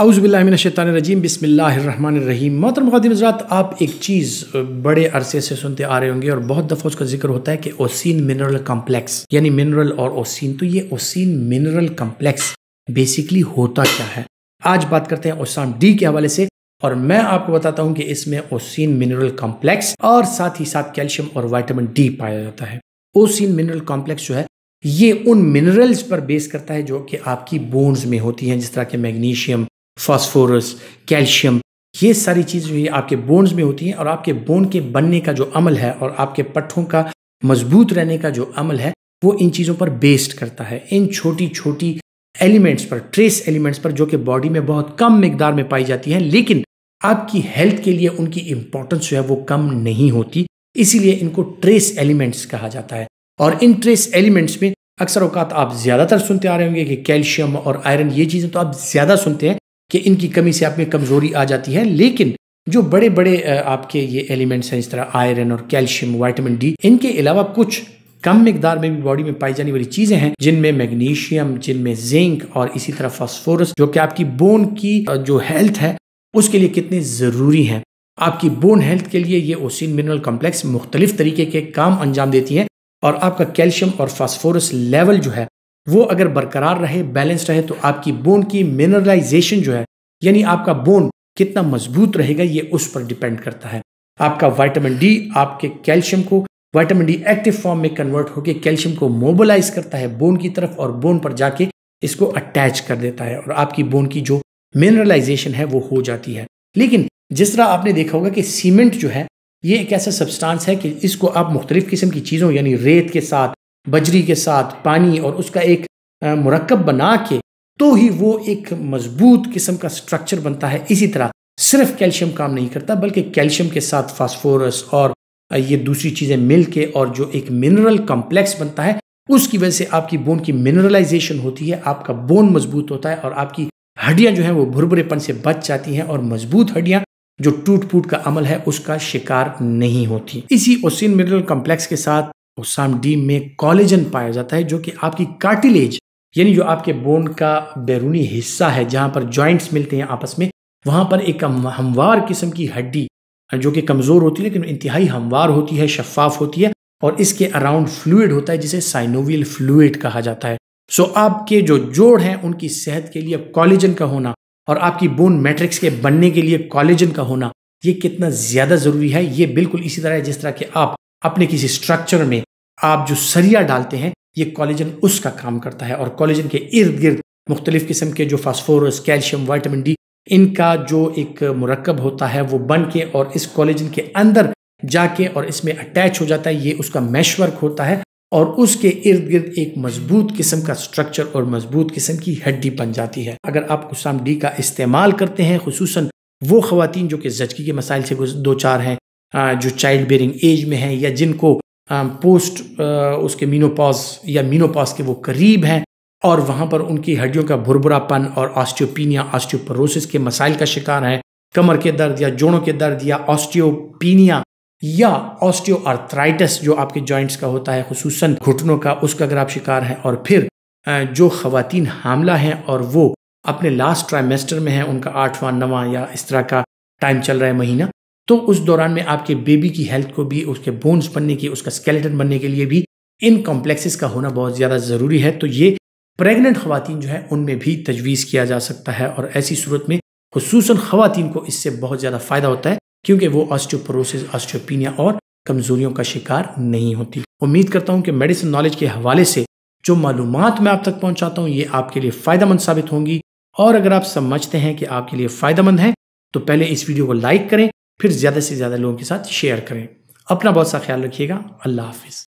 औज़ुबिल्लाहिमिनश्शैतानिर्रजीम बिस्मिल्लाहिर्रहमानिर्रहीम। मोहतरम ख़ातिन हज़रात, आप एक चीज़ बड़े अरसे से सुनते आ रहे होंगे और बहुत दफ़ा उसका जिक्र होता है कि ओसिन मिनरल कम्प्लेक्स, यानी मिनरल और ओसिन। तो ये ओसिन मिनरल कम्प्लेक्स बेसिकली होता क्या है, आज बात करते हैं ओसाम डी के हवाले से। और मैं आपको बताता हूँ कि इसमें ओसिन मिनरल कम्प्लेक्स और साथ ही साथ कैल्शियम और विटामिन डी पाया जाता है। ओसिन मिनरल कॉम्प्लेक्स जो है ये उन मिनरल्स पर बेस करता है जो कि आपकी बोन्स में होती हैं, जिस तरह के मैग्नीशियम, फास्फोरस, कैल्शियम, ये सारी चीज़ें ये आपके बोन्स में होती हैं। और आपके बोन के बनने का जो अमल है और आपके पट्ठों का मजबूत रहने का जो अमल है वो इन चीज़ों पर बेस्ड करता है, इन छोटी छोटी एलिमेंट्स पर, ट्रेस एलिमेंट्स पर, जो कि बॉडी में बहुत कम मिकदार में पाई जाती हैं, लेकिन आपकी हेल्थ के लिए उनकी इम्पोर्टेंस जो है वो कम नहीं होती, इसीलिए इनको ट्रेस एलिमेंट्स कहा जाता है। और इन ट्रेस एलिमेंट्स में अक्सर औकात आप ज़्यादातर सुनते आ रहे होंगे कि कैल्शियम और आयरन, ये चीज़ें तो आप ज़्यादा सुनते हैं कि इनकी कमी से आप में कमज़ोरी आ जाती है, लेकिन जो बड़े बड़े आपके ये एलिमेंट्स हैं, इस तरह आयरन और कैल्शियम, विटामिन डी, इनके अलावा कुछ कम मिकदार में भी बॉडी में पाई जाने वाली चीज़ें हैं, जिनमें मैग्नीशियम, जिनमें जिंक और इसी तरह फास्फोरस, जो कि आपकी बोन की जो हेल्थ है उसके लिए कितने ज़रूरी हैं। आपकी बोन हेल्थ के लिए ये ओसिन मिनरल कम्प्लेक्स मुख्तलिफ तरीके के काम अंजाम देती हैं। और आपका कैल्शियम और फास्फोरस लेवल जो है वो अगर बरकरार रहे, बैलेंस रहे, तो आपकी बोन की मिनरलाइजेशन जो है, यानी आपका बोन कितना मजबूत रहेगा, ये उस पर डिपेंड करता है। आपका विटामिन डी आपके कैल्शियम को, विटामिन डी एक्टिव फॉर्म में कन्वर्ट होकर कैल्शियम को मोबिलाइज करता है बोन की तरफ और बोन पर जाके इसको अटैच कर देता है और आपकी बोन की जो मिनरलाइजेशन है वो हो जाती है। लेकिन जिस तरह आपने देखा होगा कि सीमेंट जो है ये एक ऐसा सब्सटेंस है कि इसको आप मुख्तलिफ किस्म की चीज़ों, यानी रेत के साथ, बजरी के साथ, पानी, और उसका एक मुरक्कब बना के तो ही वो एक मजबूत किस्म का स्ट्रक्चर बनता है। इसी तरह सिर्फ कैल्शियम काम नहीं करता, बल्कि कैल्शियम के साथ फास्फोरस और ये दूसरी चीज़ें मिल के और जो एक मिनरल कम्प्लेक्स बनता है उसकी वजह से आपकी बोन की मिनरलाइजेशन होती है, आपका बोन मजबूत होता है और आपकी हड्डियाँ जो हैं वो भुरभुरेपन से बच जाती हैं और मजबूत हड्डियाँ जो टूट फूट का अमल है उसका शिकार नहीं होती। इसी ओसिन मिनरल कम्प्लेक्स के साथ ओसाम डी में कोलेजन पाया जाता है, जो कि आपकी कार्टिलेज, यानी जो आपके बोन का बैरूनी हिस्सा है जहाँ पर जॉइंट्स मिलते हैं आपस में, वहाँ पर एक हमवार किस्म की हड्डी जो कि कमज़ोर होती है लेकिन इंतहाई हमवार होती है, शफाफ होती है, और इसके अराउंड फ्लूइड होता है जिसे साइनोवियल फ्लूइड कहा जाता है। सो आपके जो जोड़ हैं उनकी सेहत के लिए कोलेजन का होना और आपकी बोन मैट्रिक्स के बनने के लिए कोलेजन का होना, ये कितना ज़्यादा ज़रूरी है। ये बिल्कुल इसी तरह है जिस तरह कि आप अपने किसी स्ट्रक्चर में आप जो सरिया डालते हैं, ये कोलेजन उसका काम करता है। और कोलेजन के इर्द गिर्द मुख्तलिफ किस्म के जो फास्फोरस, कैल्शियम, विटामिन डी, इनका जो एक मुरक्कब होता है वो बन के और इस कोलेजन के अंदर जाके और इसमें अटैच हो जाता है, ये उसका मैशवर्क होता है और उसके इर्द गिर्द एक मजबूत किस्म का स्ट्रक्चर और मजबूत किस्म की हड्डी बन जाती है। अगर आप ओसाम डी का इस्तेमाल करते हैं, खुसूसन वो ख़वातीन जो कि जचगी के मसाइल से दो चार हैं, जो चाइल्ड बेरिंग एज में हैं, या जिनको पोस्ट उसके मीनोपॉज या मीनोपॉज के वो करीब हैं और वहाँ पर उनकी हड्डियों का भुरभुरापन और ऑस्टियोपीनिया, ऑस्टियोपोरोसिस के मसाइल का शिकार है, कमर के दर्द या जोड़ों के दर्द या ऑस्टियोपीनिया या ऑस्टियोआर्थराइटिस जो आपके जॉइंट्स का होता है, खुसूसन घुटनों का, उसका अगर आप शिकार हैं, और फिर जो ख़वातीन हामला हैं और वो अपने लास्ट ट्राइमेस्टर में हैं, उनका 8वां 9वां या इस तरह का टाइम चल रहा है महीना, तो उस दौरान में आपके बेबी की हेल्थ को भी, उसके बोन्स बनने की, उसका स्केलेटन बनने के लिए भी इन कॉम्प्लेक्सेस का होना बहुत ज़्यादा ज़रूरी है। तो ये प्रेग्नेंट ख़वातीन जो है उनमें भी तजवीज़ किया जा सकता है और ऐसी सूरत में खुसूसन ख़वातीन को इससे बहुत ज़्यादा फ़ायदा होता है क्योंकि वो ऑस्टियोपोरोसिस, ऑस्टियोपीनिया और कमज़ोरियों का शिकार नहीं होती। उम्मीद करता हूँ कि मेडिसिन नॉलेज के हवाले से जो मालूमात मैं आप तक पहुँचाता हूँ ये आपके लिए फ़ायदेमंद साबित होंगी। और अगर आप समझते हैं कि आपके लिए फ़ायदेमंद है तो पहले इस वीडियो को लाइक करें, फिर ज़्यादा से ज़्यादा लोगों के साथ शेयर करें। अपना बहुत सा ख्याल रखिएगा। अल्लाह हाफिज़।